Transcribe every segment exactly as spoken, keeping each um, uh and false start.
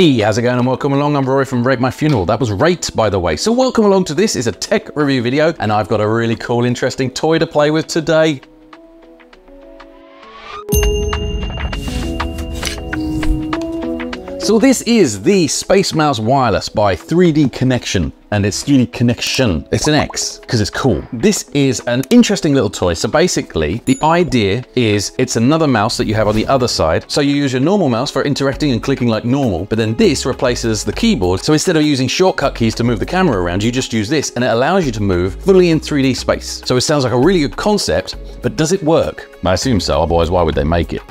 Hey, how's it going and welcome along? I'm Rory from Rate My Funeral. That was Rate, by the way. So welcome along to this is a tech review video, and I've got a really cool, interesting toy to play with today. So this is the SpaceMouse Wireless by three D Connexion, and it's three D Connexion. It's an X because it's cool. This is an interesting little toy. So basically the idea is it's another mouse that you have on the other side. So you use your normal mouse for interacting and clicking like normal, but then this replaces the keyboard. So instead of using shortcut keys to move the camera around, you just use this and it allows you to move fully in three D space. So it sounds like a really good concept, but does it work? I assume so, otherwise why would they make it?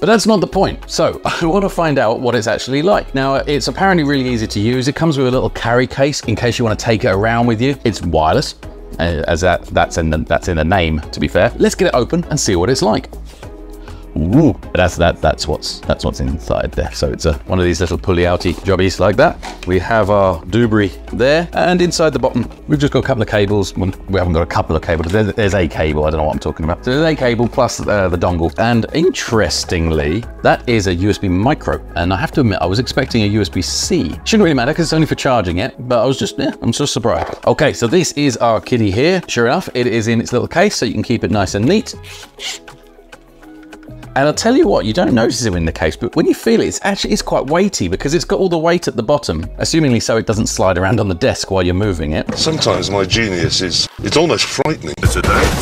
But that's not the point. So I want to find out what it's actually like. Now, it's apparently really easy to use. It comes with a little carry case in case you want to take it around with you. It's wireless, as that, that's, in the, that's in the name, to be fair. Let's get it open and see what it's like. Ooh, that's, that, that's, what's, that's what's inside there. So it's a, one of these little pulley-outy jobbies like that. We have our doobry there, and inside the bottom, we've just got a couple of cables. Well, we haven't got a couple of cables. There's, there's a cable. I don't know what I'm talking about. So there's a cable plus uh, the dongle. And interestingly, that is a U S B micro. And I have to admit, I was expecting a U S B C. Shouldn't really matter because it's only for charging it, but I was just, yeah, I'm just surprised. Okay, so this is our kitty here. Sure enough, it is in its little case, so you can keep it nice and neat. And I'll tell you what, you don't notice it in the case, but when you feel it, it's actually it's quite weighty because it's got all the weight at the bottom, assumingly so it doesn't slide around on the desk while you're moving it. Sometimes my genius is, it's almost frightening.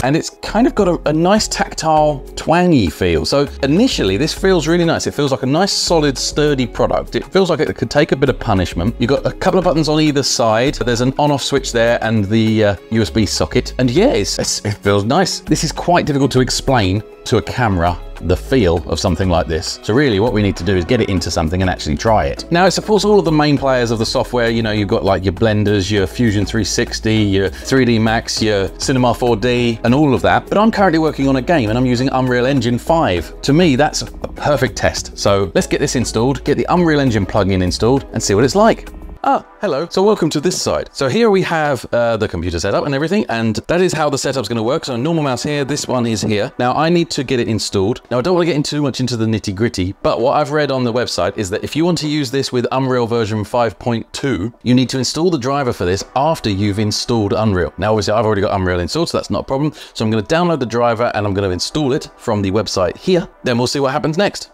And it's kind of got a, a nice tactile, twangy feel. So initially, this feels really nice. It feels like a nice, solid, sturdy product. It feels like it could take a bit of punishment. You've got a couple of buttons on either side. There's an on-off switch there and the uh, U S B socket. And yeah, it's, it's, it feels nice. This is quite difficult to explain to a camera, the feel of something like this. So really what we need to do is get it into something and actually try it. Now it supports all of the main players of the software. You know, you've got like your Blenders, your Fusion three sixty, your three D Max, your Cinema four D and all of that. But I'm currently working on a game and I'm using Unreal Engine five. To me, that's a perfect test. So let's get this installed, get the Unreal Engine plugin installed and see what it's like. Ah, hello. So welcome to this side. So here we have uh, the computer setup and everything, and that is how the setup's going to work. So a normal mouse here, this one is here. Now I need to get it installed. Now I don't want to get into too much into the nitty gritty, but what I've read on the website is that if you want to use this with Unreal version five point two, you need to install the driver for this after you've installed Unreal. Now obviously I've already got Unreal installed, so that's not a problem. So I'm going to download the driver and I'm going to install it from the website here. Then we'll see what happens next.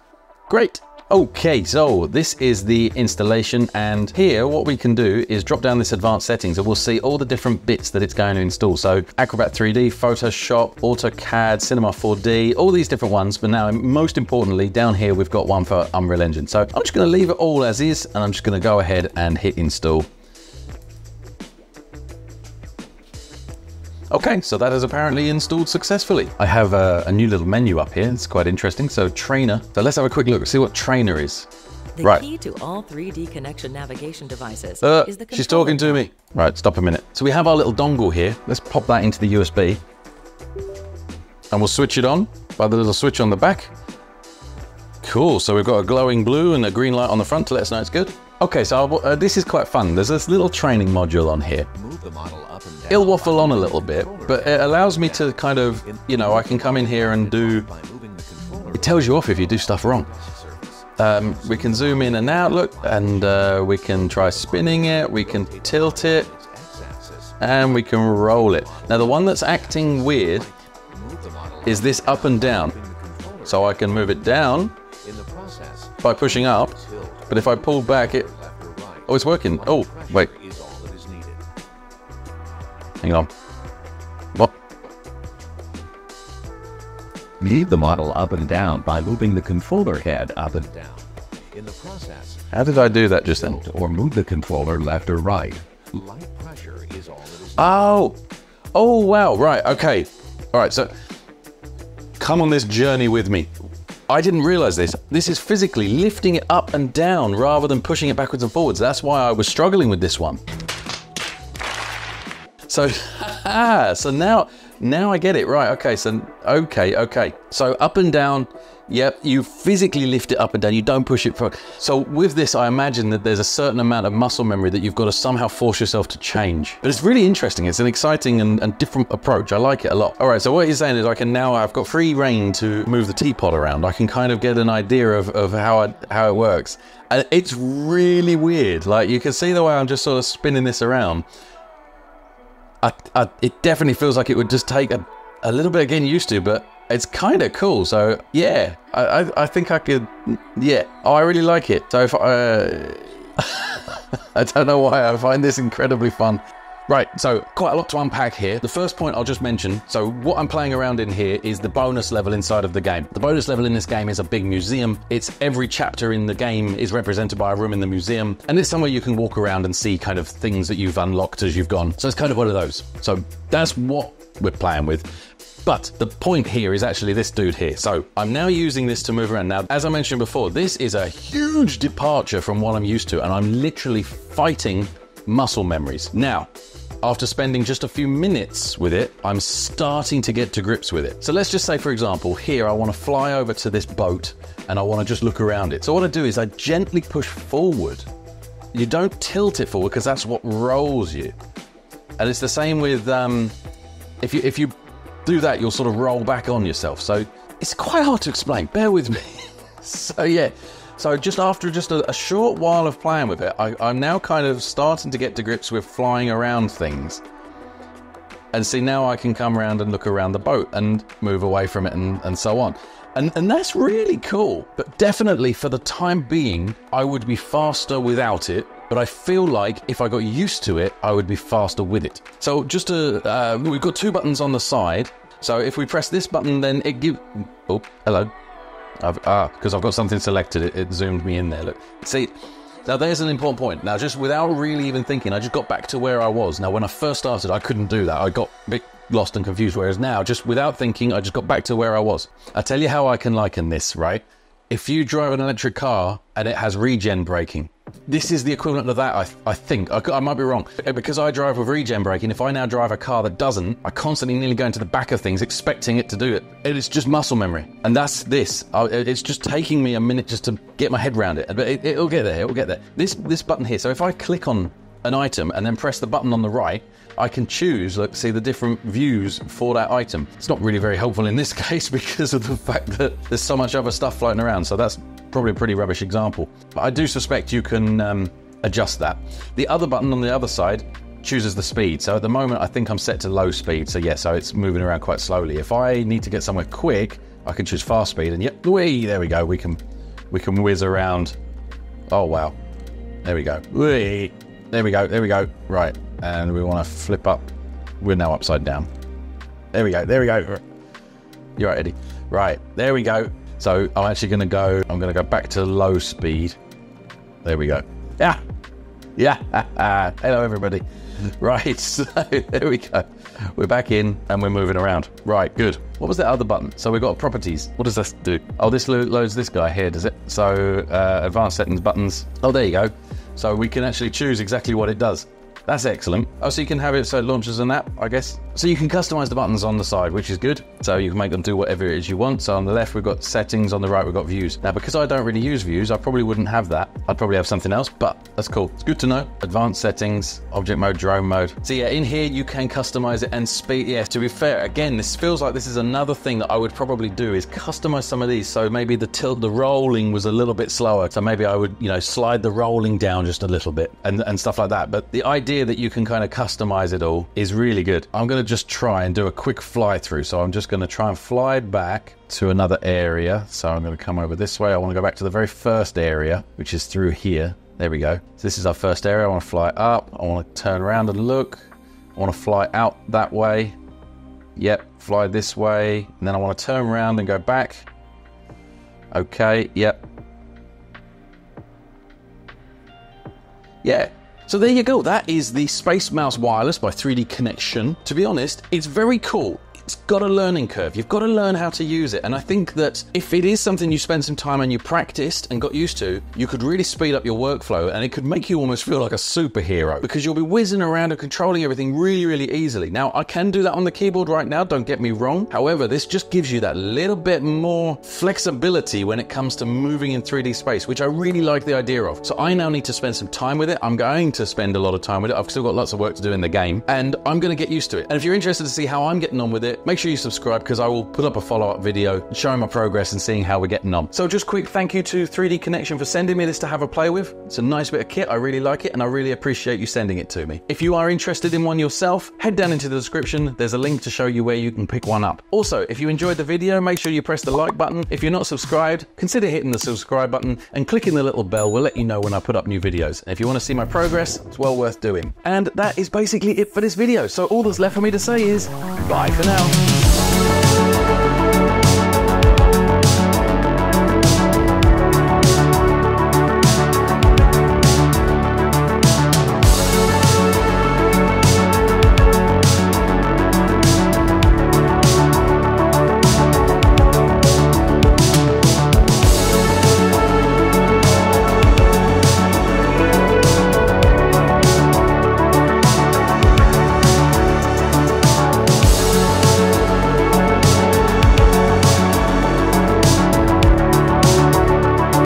Great. Okay, so this is the installation, and here what we can do is drop down this advanced settings and we'll see all the different bits that it's going to install. So Acrobat three D, Photoshop, AutoCAD, Cinema four D, all these different ones. But now most importantly, down here, we've got one for Unreal Engine. So I'm just gonna leave it all as is, and I'm just gonna go ahead and hit install. Okay, so that is apparently installed successfully. I have a, a new little menu up here. It's quite interesting. So trainer, so let's have a quick look, see what trainer is. The right. key to all three D Connexion navigation devices uh, is the controller. She's talking to me. Right, stop a minute. So we have our little dongle here. Let's pop that into the U S B and we'll switch it on by the little switch on the back. Cool, so we've got a glowing blue and a green light on the front to let us know it's good. Okay, so uh, this is quite fun. There's this little training module on here. Move the model up and down. It'll waffle on a little bit, but it allows me to kind of, you know, I can come in here and do, it tells you off if you do stuff wrong. Um, we can zoom in and out, look, and uh, we can try spinning it, we can tilt it, and we can roll it. Now the one that's acting weird is this up and down. So I can move it down by pushing up. But if I pull back, it, oh, it's working. Oh, wait. Hang on. What? Move the model up and down by moving the controller head up and down. In the process, how did I do that just then? Or move the controller left or right. Light pressure is all that is. Oh, oh, wow. Right. Okay. All right. So come on this journey with me. I didn't realize this. This is physically lifting it up and down rather than pushing it backwards and forwards. That's why I was struggling with this one. So, so now, now I get it. Right, okay, so, okay, okay. So up and down Yep, you physically lift it up and down, you don't push it forward. So with this, I imagine that there's a certain amount of muscle memory that you've got to somehow force yourself to change. But it's really interesting, it's an exciting and, and different approach, I like it a lot. All right, so what you're saying is I can now, I've got free rein to move the teapot around. I can kind of get an idea of, of how, I, how it works. And it's really weird, like you can see the way I'm just sort of spinning this around. I, I, it definitely feels like it would just take a, a little bit of getting used to, but it's kind of cool. So yeah, I, I, I think I could, yeah, oh, I really like it. So if I, uh, I don't know why I find this incredibly fun. Right, so quite a lot to unpack here. The first point I'll just mention, so what I'm playing around in here is the bonus level inside of the game. The bonus level in this game is a big museum. It's every chapter in the game is represented by a room in the museum, and it's somewhere you can walk around and see kind of things that you've unlocked as you've gone. So it's kind of one of those. So that's what we're playing with. But the point here is actually this dude here. So I'm now using this to move around. Now, as I mentioned before, this is a huge departure from what I'm used to, and I'm literally fighting muscle memories. Now, after spending just a few minutes with it, I'm starting to get to grips with it. So let's just say, for example, here I want to fly over to this boat and I want to just look around it. So what I do is I gently push forward. You don't tilt it forward because that's what rolls you. And it's the same with, um, if you, if you do that, you'll sort of roll back on yourself. So it's quite hard to explain, bear with me. So yeah. So just after just a, a short while of playing with it, I, I'm now kind of starting to get to grips with flying around things. And see, now I can come around and look around the boat and move away from it and, and so on. And, and that's really cool. But definitely for the time being, I would be faster without it. But I feel like if I got used to it, I would be faster with it. So just to, uh, we've got two buttons on the side. So if we press this button, then it gives, oh, hello. I've, ah, because I've got something selected, it, it zoomed me in there, look. See, now there's an important point. Now, just without really even thinking, I just got back to where I was. Now, when I first started, I couldn't do that. I got a bit lost and confused, whereas now, just without thinking, I just got back to where I was. I tell you how I can liken this, right? If you drive an electric car and it has regen braking, this is the equivalent of that, I, I think. I, I might be wrong. Because I drive with regen braking, if I now drive a car that doesn't, I constantly nearly go into the back of things expecting it to do it. It is just muscle memory. And that's this. I, it's just taking me a minute just to get my head around it. But it, it'll get there, it'll get there. This, this button here, so if I click on an item and then press the button on the right, I can choose, look, see the different views for that item. It's not really very helpful in this case because of the fact that there's so much other stuff floating around. So that's probably a pretty rubbish example. But I do suspect you can um, adjust that. The other button on the other side chooses the speed. So at the moment, I think I'm set to low speed. So yeah, so it's moving around quite slowly. If I need to get somewhere quick, I can choose fast speed and yep, whee, there we go. We can, we can whiz around. Oh, wow. There we go. Whee. There we go, there we go. Right, and we want to flip up. We're now upside down. There we go, there we go. You're right, Eddie. Right, there we go. So I'm actually going to go, I'm going to go back to low speed. There we go. Yeah, yeah. Hello, everybody. Right, so there we go. We're back in and we're moving around. Right, good. What was that other button? So we've got properties. What does this do? Oh, this lo loads this guy here, does it? So uh, advanced settings buttons. Oh, there you go. So we can actually choose exactly what it does. That's excellent. Oh, so you can have it so it launches an app, I guess. So you can customize the buttons on the side, which is good. So you can make them do whatever it is you want. So on the left, we've got settings. On the right, we've got views. Now, because I don't really use views, I probably wouldn't have that. I'd probably have something else, but that's cool. It's good to know. Advanced settings, object mode, drone mode. So yeah, in here, you can customize it and speed. Yeah, to be fair, again, this feels like this is another thing that I would probably do is customize some of these. So maybe the tilt, the rolling was a little bit slower. So maybe I would, you know, slide the rolling down just a little bit and, and stuff like that. But the idea that you can kind of customize it all is really good. I'm going to just try and do a quick fly through. So I'm just going to try and fly back to another area. So I'm going to come over this way. I want to go back to the very first area, which is through here. There we go. So this is our first area. I want to fly up. I want to turn around and look. I want to fly out that way. Yep. Fly this way. And then I want to turn around and go back. Okay. Yep. Yeah. So there you go, that is the SpaceMouse Wireless by three D Connexion. To be honest, it's very cool. it's got a learning curve. You've got to learn how to use it. And I think that if it is something you spend some time and you practiced and got used to, you could really speed up your workflow, and it could make you almost feel like a superhero, because you'll be whizzing around and controlling everything really, really easily. Now, I can do that on the keyboard right now, don't get me wrong. However, this just gives you that little bit more flexibility when it comes to moving in three D space, which I really like the idea of. So I now need to spend some time with it. I'm going to spend a lot of time with it. I've still got lots of work to do in the game, and I'm going to get used to it. And if you're interested to see how I'm getting on with it, make sure you subscribe, because I will put up a follow-up video showing my progress and seeing how we're getting on. So just quick thank you to three D Connexion for sending me this to have a play with. It's a nice bit of kit. I really like it, and I really appreciate you sending it to me. If you are interested in one yourself, head down into the description. There's a link to show you where you can pick one up. Also, if you enjoyed the video, make sure you press the like button. If you're not subscribed, consider hitting the subscribe button and clicking the little bell. We'll let you know when I put up new videos. And if you want to see my progress, it's well worth doing. And that is basically it for this video. So all that's left for me to say is bye for now.